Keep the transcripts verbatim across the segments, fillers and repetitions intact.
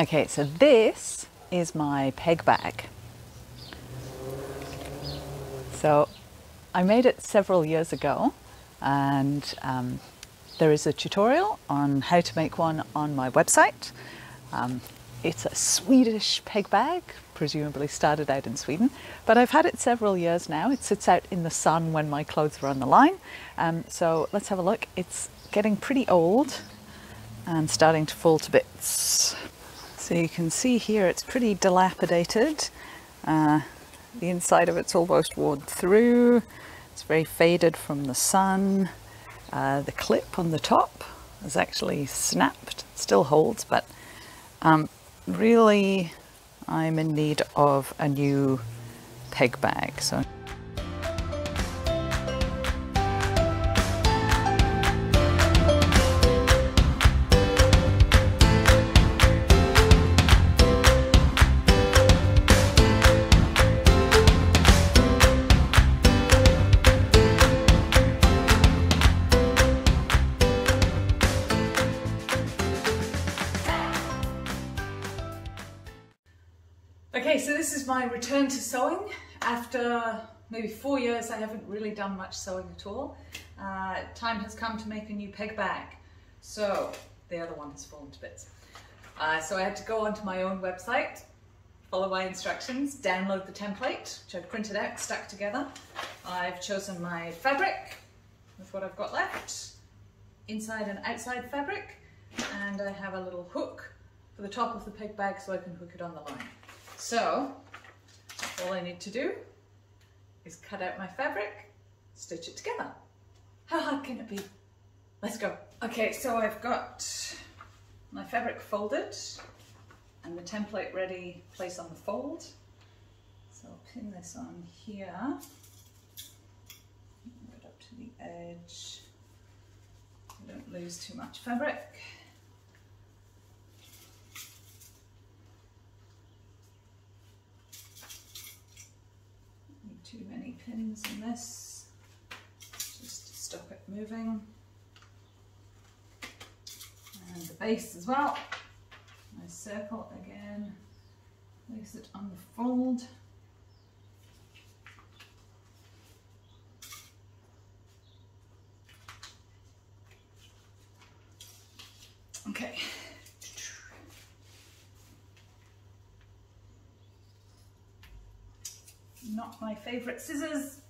Okay, so this is my peg bag. So I made it several years ago, and um, there is a tutorial on how to make one on my website. Um, it's a Swedish peg bag, presumably started out in Sweden, but I've had it several years now. It sits out in the sun when my clothes are on the line. Um, so let's have a look. It's getting pretty old and starting to fall to bits. So you can see here it's pretty dilapidated. Uh, the inside of it's almost worn through. It's very faded from the sun. Uh, the clip on the top is actually snapped, still holds, but um, really I'm in need of a new peg bag. So. Okay, so this is my return to sewing. After maybe four years, I haven't really done much sewing at all. Uh, time has come to make a new peg bag. So the other one has fallen to bits. Uh, so I had to go onto my own website, follow my instructions, download the template, which I've printed out, stuck together. I've chosen my fabric with what I've got left, inside and outside fabric, and I have a little hook for the top of the peg bag so I can hook it on the line. So, all I need to do is cut out my fabric, stitch it together. How hard can it be? Let's go. Okay, so I've got my fabric folded and the template ready, place on the fold. So I'll pin this on here, move it up to the edge. I don't lose too much fabric. Too many pins in this, just to stop it moving. And the base as well. My circle again, place it on the fold. Okay. Not my favourite scissors.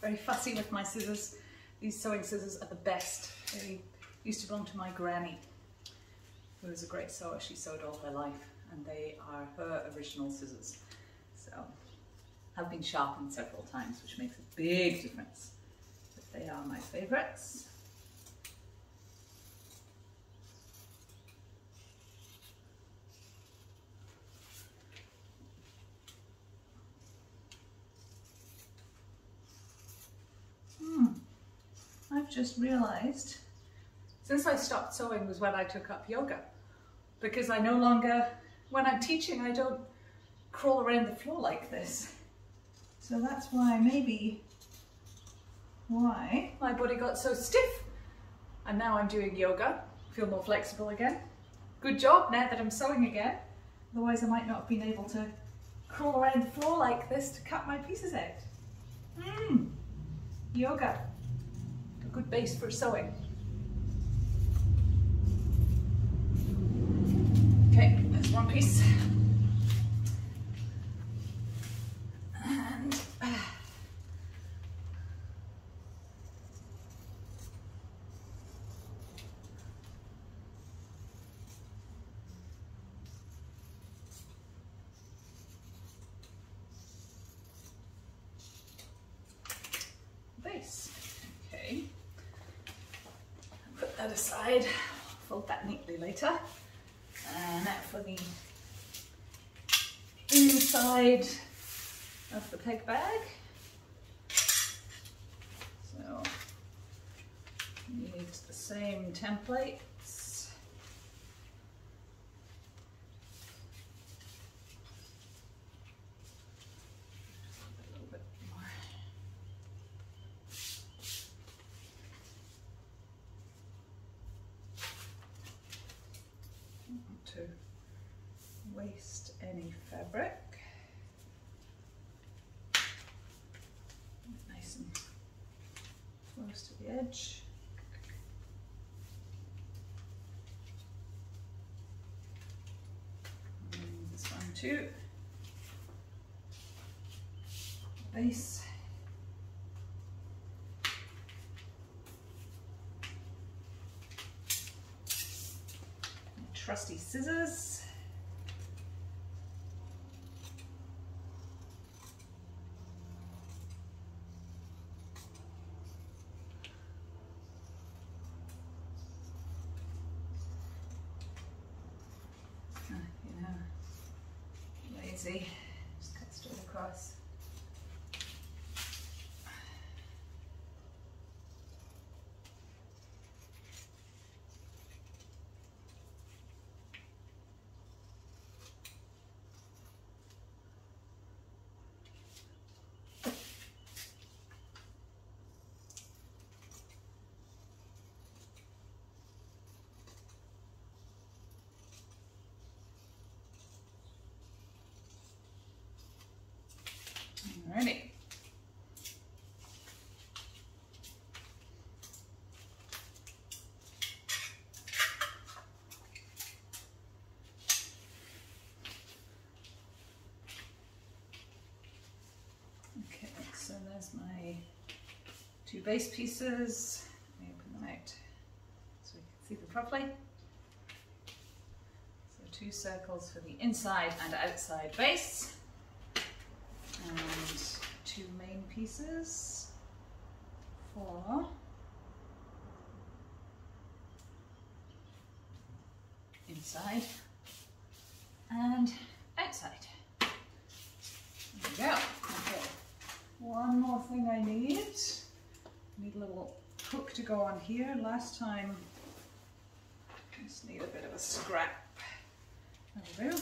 Very fussy with my scissors. These sewing scissors are the best. They used to belong to my granny, who was a great sewer. She sewed all her life, and they are her original scissors. So I've been sharpened several times, which makes a big difference. But they are my favourites. Just realized since I stopped sewing was when I took up yoga, because I no longer, when I'm teaching, I don't crawl around the floor like this. So that's why maybe why my body got so stiff, and now I'm doing yoga, feel more flexible again. Good job now that I'm sewing again, otherwise I might not have been able to crawl around the floor like this to cut my pieces out. Mmm, yoga. Good base for sewing. Okay, that's one piece. And uh, base. Aside, fold that neatly later. And now for the inside of the peg bag. So you need the same templates. A little bit more. close to the edge. And this one too. Base. Trusty scissors. Oh, you know, lazy. Just cut straight across. Alrighty. Okay, so there's my two base pieces. Let me open them out so we can see them properly. So two circles for the inside and outside base. And two main pieces for inside and outside. There we go. Okay. One more thing I need. Need a little hook to go on here. Last time, I just need a bit of a scrap. There we go.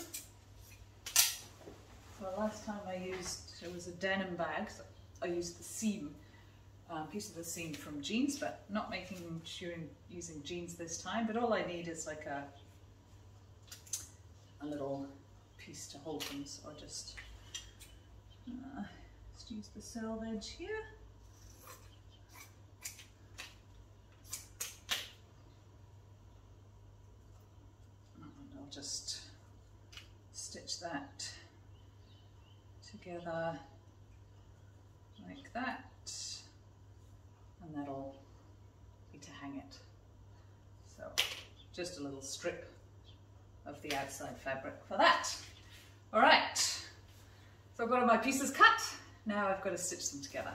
So last time I used, it was a denim bag, so I used the seam, uh, piece of the seam from jeans, but not making sure using jeans this time, but all I need is like a, a little piece to hold them, so I'll just, uh, just use the sole edge here. And I'll just stitch that together like that, and that'll be to hang it. So just a little strip of the outside fabric for that. All right, so I've got all my pieces cut. Now I've got to stitch them together.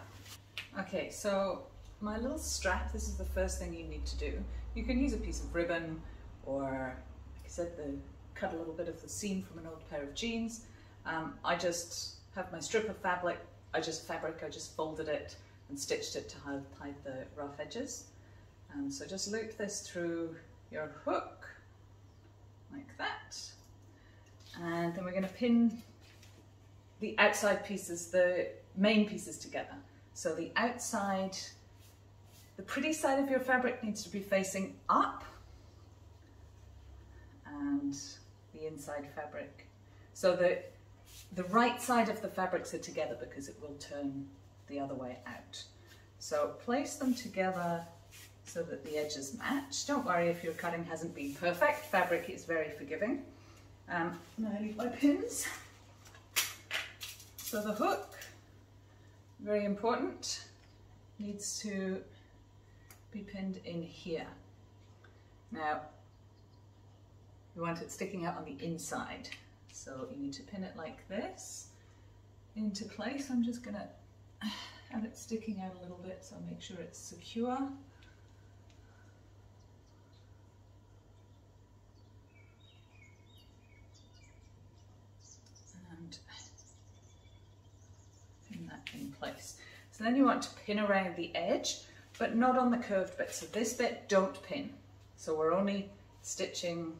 Okay, so my little strap, this is the first thing you need to do. You can use a piece of ribbon, or like I said, the, cut a little bit of the seam from an old pair of jeans. Um, I just have my strip of fabric, I just fabric, I just folded it and stitched it to hide, hide the rough edges. Um, so just loop this through your hook, like that. And then we're going to pin the outside pieces, the main pieces together. So the outside, the pretty side of your fabric needs to be facing up, and the inside fabric. So the The right side of the fabrics are together because it will turn the other way out. So place them together so that the edges match. Don't worry if your cutting hasn't been perfect. Fabric is very forgiving. Um, now I need my pins. So the hook, very important, needs to be pinned in here. Now, you want it sticking out on the inside. So you need to pin it like this into place. I'm just gonna have it sticking out a little bit, so make sure it's secure. And pin that in place. So then you want to pin around the edge, but not on the curved bit. So this bit, don't pin. So we're only stitching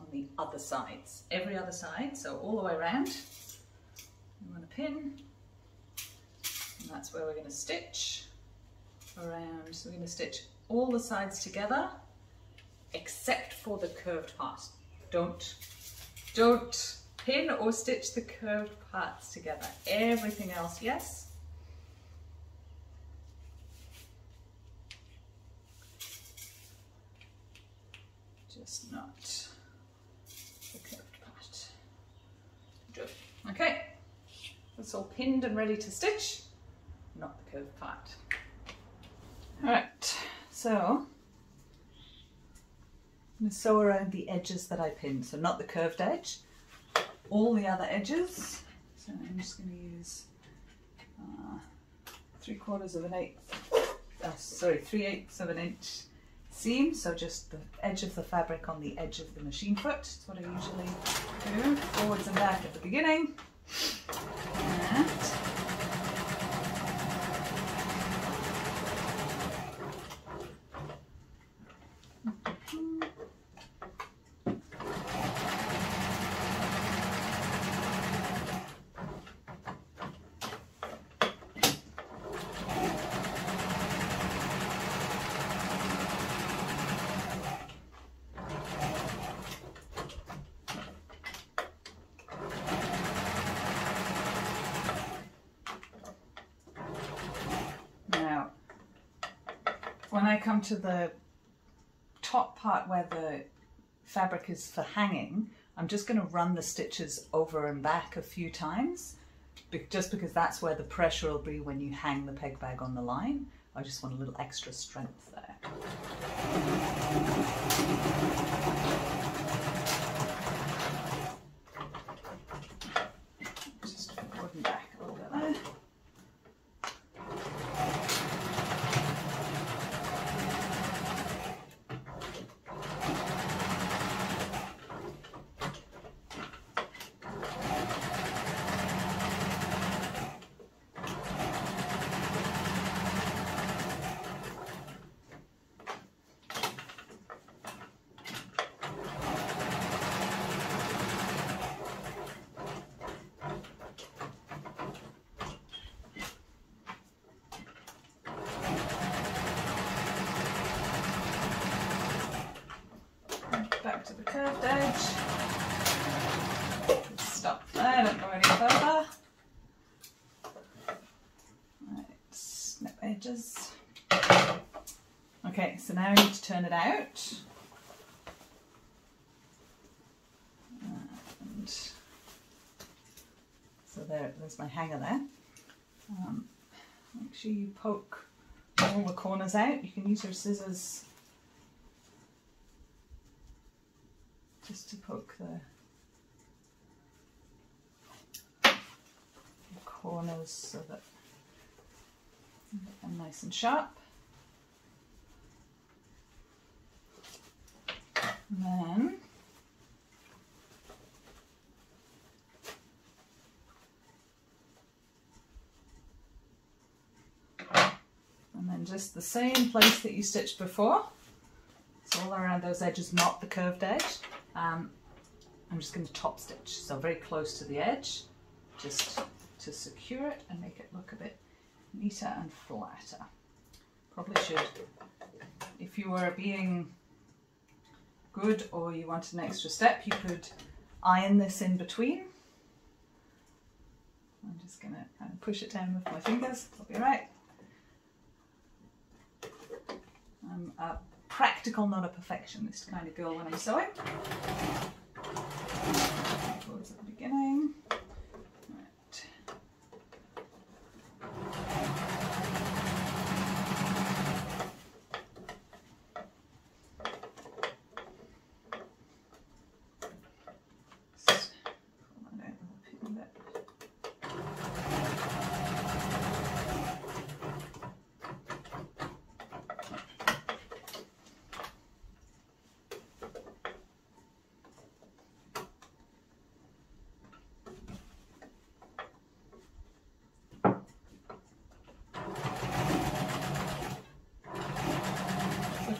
on the other sides, every other side, so all the way around. You want to pin, and that's where we're going to stitch around. So we're going to stitch all the sides together, except for the curved part. Don't, don't pin or stitch the curved parts together. Everything else, yes. it's not the curved part. Good. Okay, it's all pinned and ready to stitch, not the curved part. All right, so I'm going to sew around the edges that I pinned, so not the curved edge, all the other edges. So I'm just going to use uh, three quarters of an eighth, uh, sorry, three eighths of an inch seam. So just the edge of the fabric on the edge of the machine foot. That's what I usually do, forwards and back at the beginning. And when I come to the top part where the fabric is for hanging, I'm just going to run the stitches over and back a few times, just because that's where the pressure will be when you hang the peg bag on the line. I just want a little extra strength there. Just forward and back a little bit there. Back to the curved edge. Stop there, don't go any further. Right, snip edges. Okay, so now I need to turn it out. And so there, there's my hanger there. Um, make sure you poke all the corners out. You can use your scissors just to poke the corners so that I'm nice and sharp. And then and then just the same place that you stitched before. It's all around those edges, not the curved edge. Um, I'm just going to top stitch, so very close to the edge, just to secure it and make it look a bit neater and flatter. Probably should, if you were being good or you wanted an extra step, you could iron this in between. I'm just going to kind of push it down with my fingers, that'll be right. I'm up. Practical, not a perfectionist kind of girl when I'm sewing. Always at the beginning. Right. Just pull that out a little bit.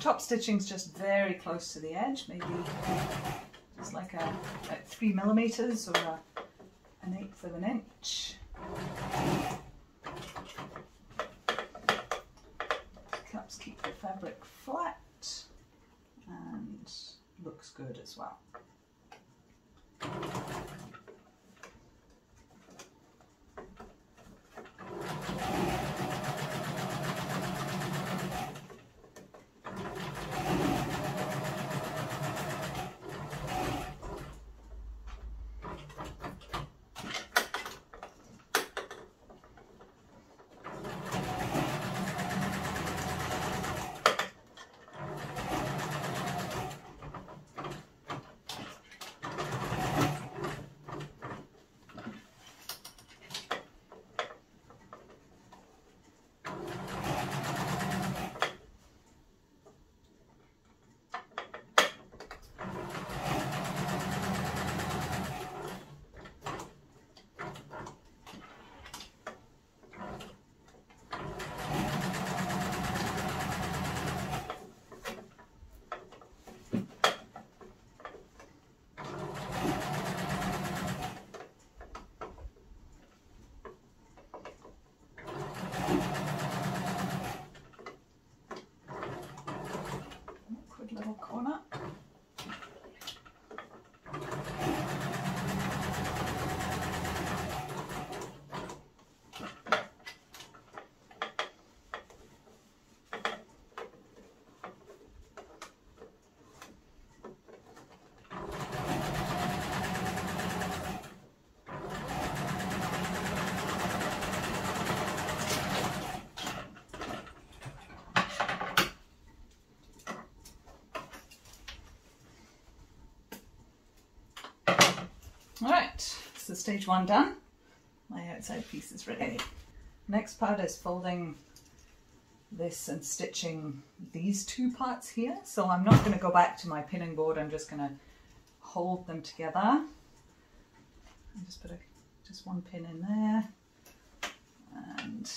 Top stitching is just very close to the edge, maybe just like a like three millimeters or a, an eighth of an inch. It helps keep the fabric flat and looks good as well. stage one done. My outside piece is ready. Next part is folding this and stitching these two parts here. So I'm not going to go back to my pinning board, I'm just going to hold them together. I just put a, just one pin in there and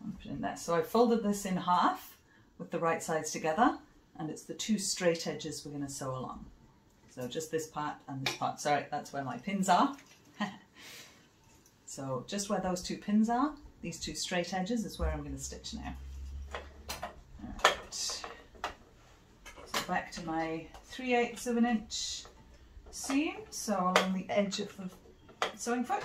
one pin in there. So I folded this in half with the right sides together, and it's the two straight edges we're going to sew along. So just this part and this part. Sorry, that's where my pins are. So just where those two pins are, these two straight edges is where I'm going to stitch now. All right. So back to my three eighths of an inch seam, so along the edge of the sewing foot.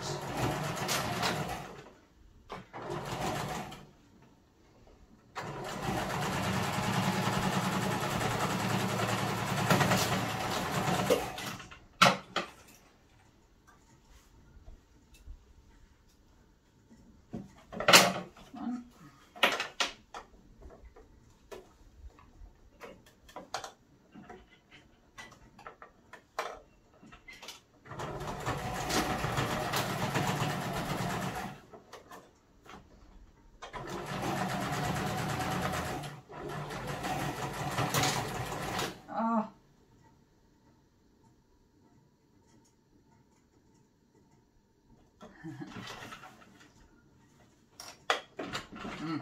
Mm.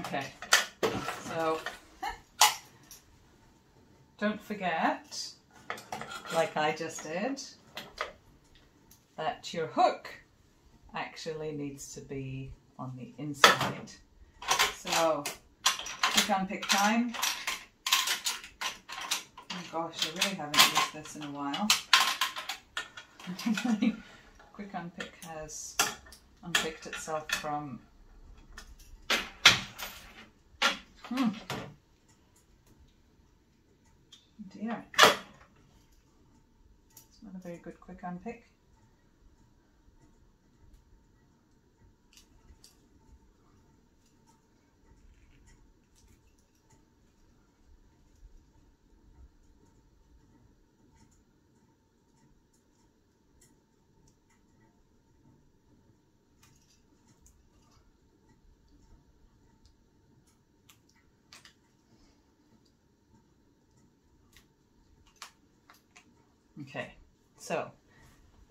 Okay, so don't forget, like I just did, that your hook actually needs to be on the inside. So pick on pick time. Oh gosh, I really haven't used this in a while. Quick Unpick has unpicked itself from hmm. Dear. It's not a very good Quick Unpick. Okay, so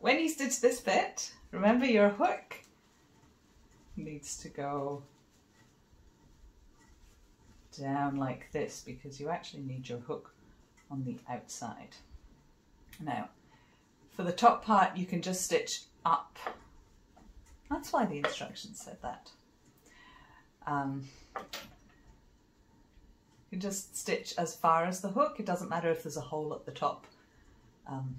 when you stitch this bit, remember your hook needs to go down like this, because you actually need your hook on the outside. Now, for the top part, you can just stitch up. That's why the instructions said that. Um, you can just stitch as far as the hook. It doesn't matter if there's a hole at the top. Um,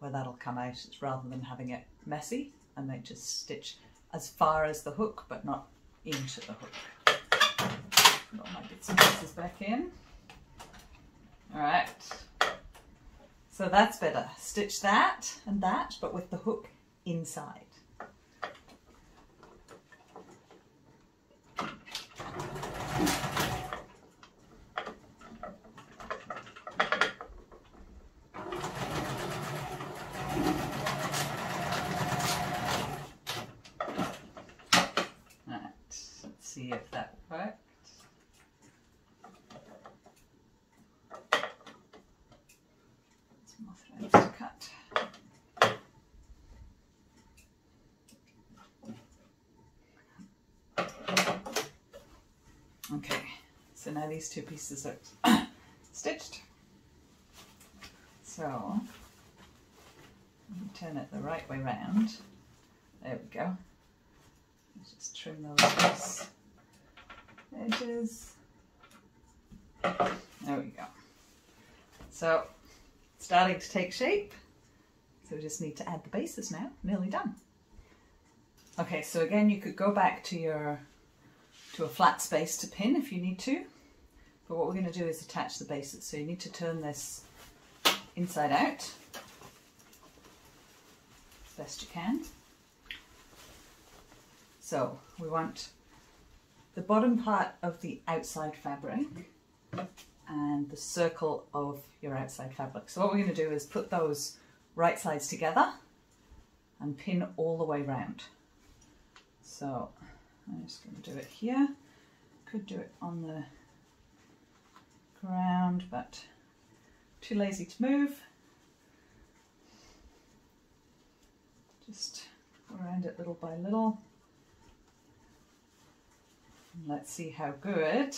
where that'll come out, it's rather than having it messy, I might just stitch as far as the hook but not into the hook. Put all my bits and pieces back in. Alright, so that's better. Stitch that and that, but with the hook inside. See if that worked. Some more threads to cut. Okay, so now these two pieces are stitched. So turn it the right way round. There we go. Let's just trim those loose edges. There we go. So starting to take shape. So we just need to add the bases now. Nearly done. Okay, so again you could go back to your to a flat space to pin if you need to. But what we're going to do is attach the bases. So you need to turn this inside out as best you can. So we want the bottom part of the outside fabric and the circle of your outside fabric. So what we're going to do is put those right sides together and pin all the way round. So I'm just going to do it here. Could do it on the ground, but too lazy to move. Just around it little by little. And let's see how good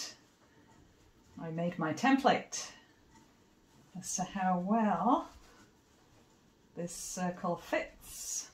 I made my template as to how well this circle fits.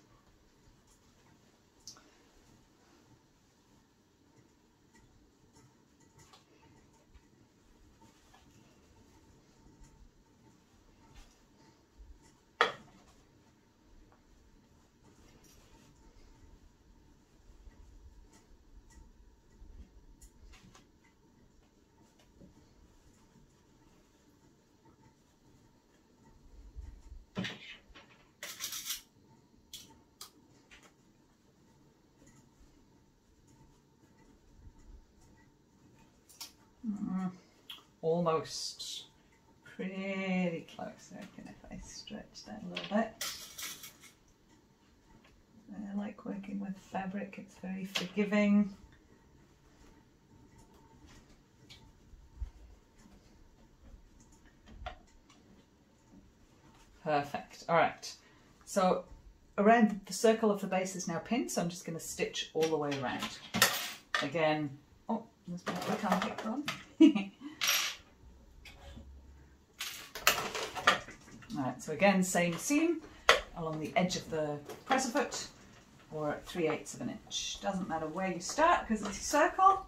Almost pretty close. I reckon if I stretch that a little bit. I like working with fabric, it's very forgiving. Perfect. All right, so around the circle of the base is now pinned, so I'm just going to stitch all the way around again. Oh, there's one I can't get from. Alright, so again, same seam along the edge of the presser foot, or at three eighths of an inch. Doesn't matter where you start because it's a circle.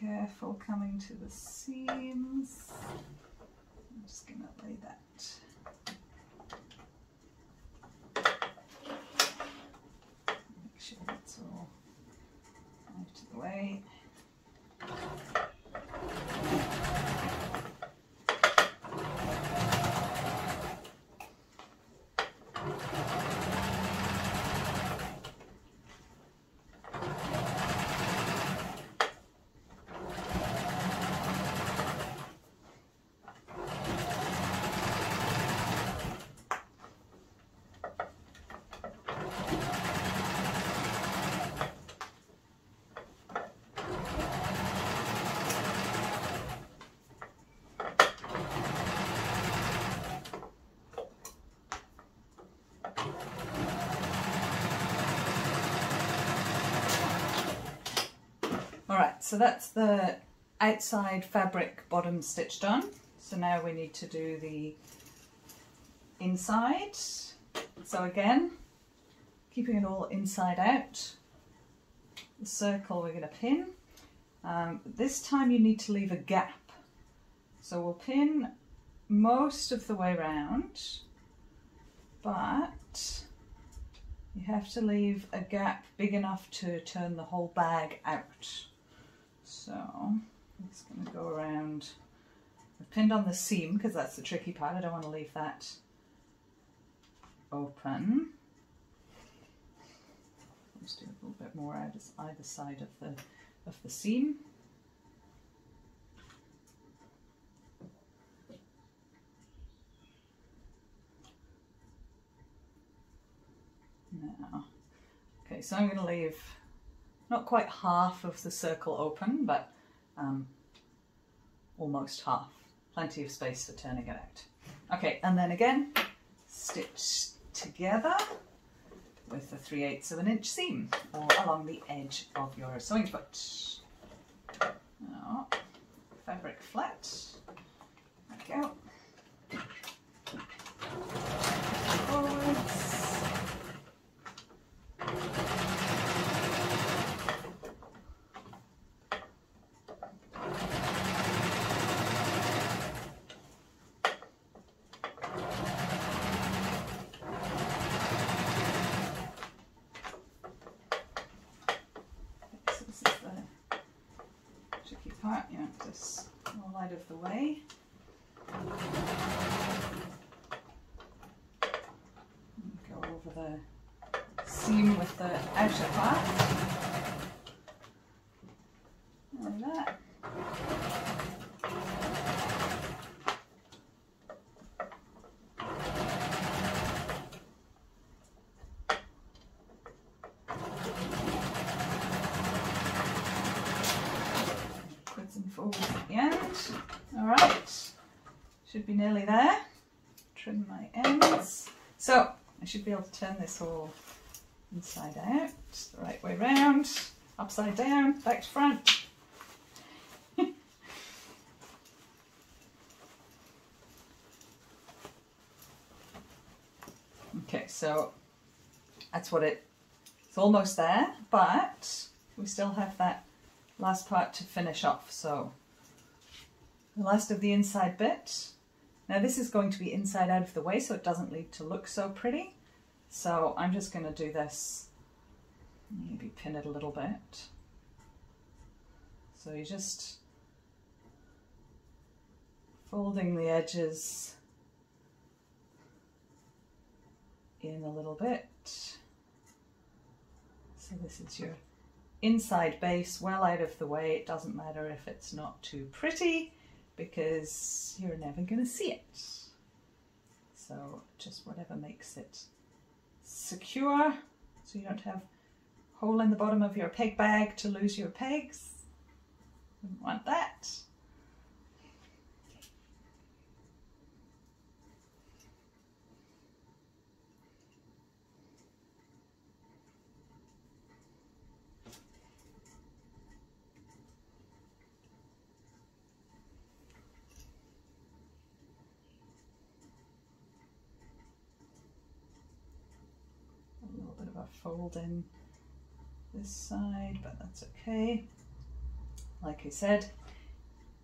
Careful coming to the seams. I'm just going to lay that. Make sure that's all out of the way. So that's the outside fabric bottom stitched on. So now we need to do the inside. So again, keeping it all inside out, the circle we're going to pin. Um, this time you need to leave a gap. So we'll pin most of the way round, but you have to leave a gap big enough to turn the whole bag out. So I'm just going to go around. I've pinned on the seam because that's the tricky part. I don't want to leave that open. I'll just do a little bit more out either side of the of the seam. Now, okay, so I'm going to leave not quite half of the circle open, but um, almost half. Plenty of space for turning it out. Okay, and then again, stitch together with the three eighths of an inch seam, or along the edge of your sewing foot. Now, fabric flat. There we go. of the way. Go over the seam with the outer part. Like that. Should be nearly there. Trim my ends. So I should be able to turn this all inside out, the right way round, upside down, back to front. Okay, so that's what it, it's almost there, but we still have that last part to finish off. So the last of the inside bit. Now this is going to be inside out of the way so it doesn't need to look so pretty. So I'm just going to do this, maybe pin it a little bit. So you're just folding the edges in a little bit. So this is your inside base, well out of the way. It doesn't matter if it's not too pretty, because you're never going to see it. So just whatever makes it secure, so you don't have a hole in the bottom of your peg bag to lose your pegs. Wouldn't want that. Fold in this side, but that's okay. Like I said,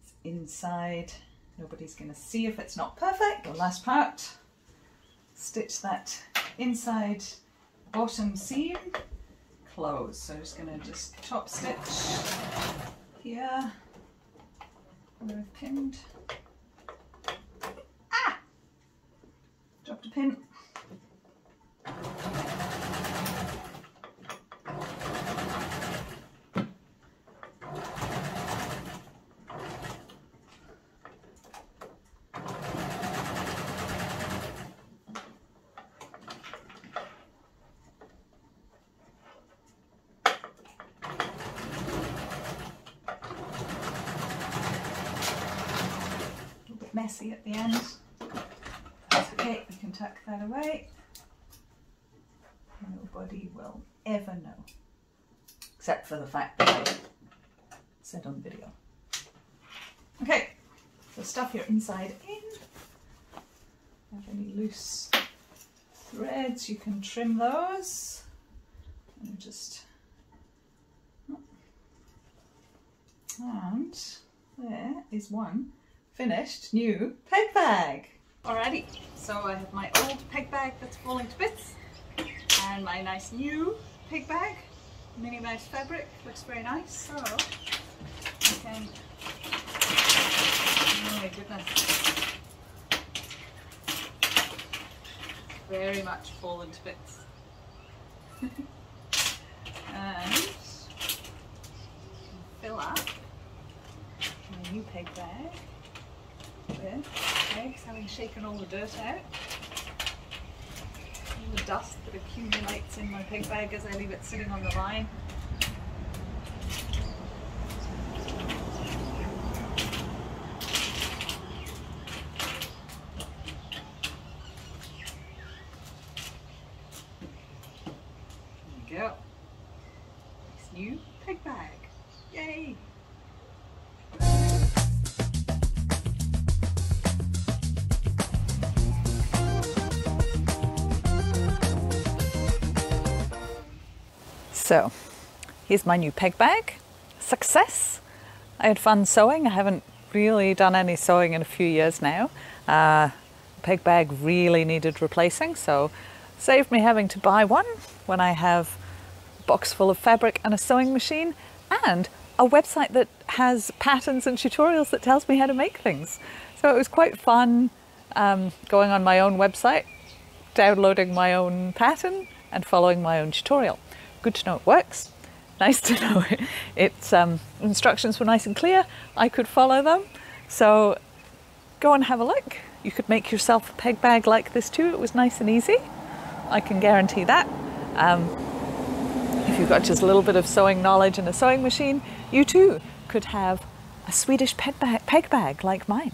it's inside. Nobody's going to see if it's not perfect. The last part, stitch that inside bottom seam, close. So I'm just going to just top stitch here where I've pinned. Ah! Dropped a pin. Messy at the end. That's okay, you can tuck that away. Nobody will ever know, except for the fact that I said on video. Okay, so stuff your inside in. Have any loose threads, you can trim those. And just, and there is one finished new peg bag. Alrighty, so I have my old peg bag that's falling to bits and my nice new peg bag, mini mouse fabric, looks very nice. So I can, oh my goodness, very much fallen to bits. And fill up my new peg bag. Pegs, having shaken all the dirt out, all the dust that accumulates in my peg bag as I leave it sitting on the line. There we go. It's new peg bag. Yay! So here's my new peg bag. Success! I had fun sewing. I haven't really done any sewing in a few years now. Uh, the peg bag really needed replacing, so saved me having to buy one when I have a box full of fabric and a sewing machine, and a website that has patterns and tutorials that tells me how to make things. So it was quite fun um, going on my own website, downloading my own pattern and following my own tutorial. Good to know it works. Nice to know it. Its um, instructions were nice and clear. I could follow them. So go and have a look. You could make yourself a peg bag like this too. It was nice and easy. I can guarantee that. Um, if you've got just a little bit of sewing knowledge and a sewing machine, you too could have a Swedish peg bag, peg bag like mine.